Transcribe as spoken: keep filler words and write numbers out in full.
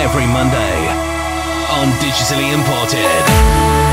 every Monday on Digitally Imported.